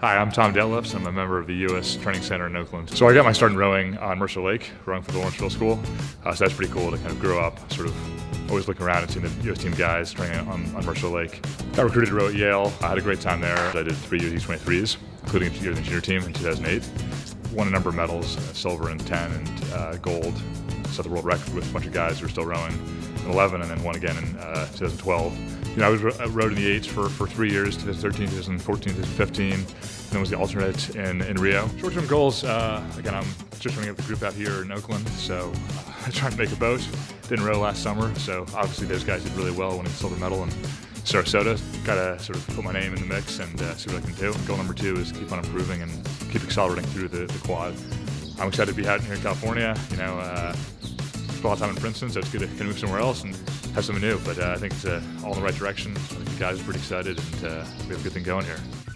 Hi, I'm Tom Dethlefs. I'm a member of the U.S. Training Center in Oakland. So I got my start in rowing on Mercer Lake, rowing for the Lawrenceville School. So that's pretty cool to kind of grow up, sort of always looking around and seeing the U.S. team guys training on Mercer Lake. Got recruited to row at Yale. I had a great time there. I did 3 U23s, including a year in the junior team in 2008. Won a number of medals, silver in 10 and gold. Set the world record with a bunch of guys who were still rowing in 11, and then won again in 2012. I rowed in the 8s for 3 years, 2013, 2014, 2015, and then was the alternate in Rio. Short-term goals, again, I'm just running up the group out here in Oakland, so I tried to make a boat. Didn't row last summer, so obviously those guys did really well, winning the silver medal in Sarasota. Gotta sort of put my name in the mix and see what I can do. Goal number 2 is keep on improving and keep accelerating through the quad. I'm excited to be out here in California. Spent a lot of time in Princeton, so it's good to kind of move somewhere else and have something new. But I think it's all in the right direction. I think the guys are pretty excited, and we have a good thing going here.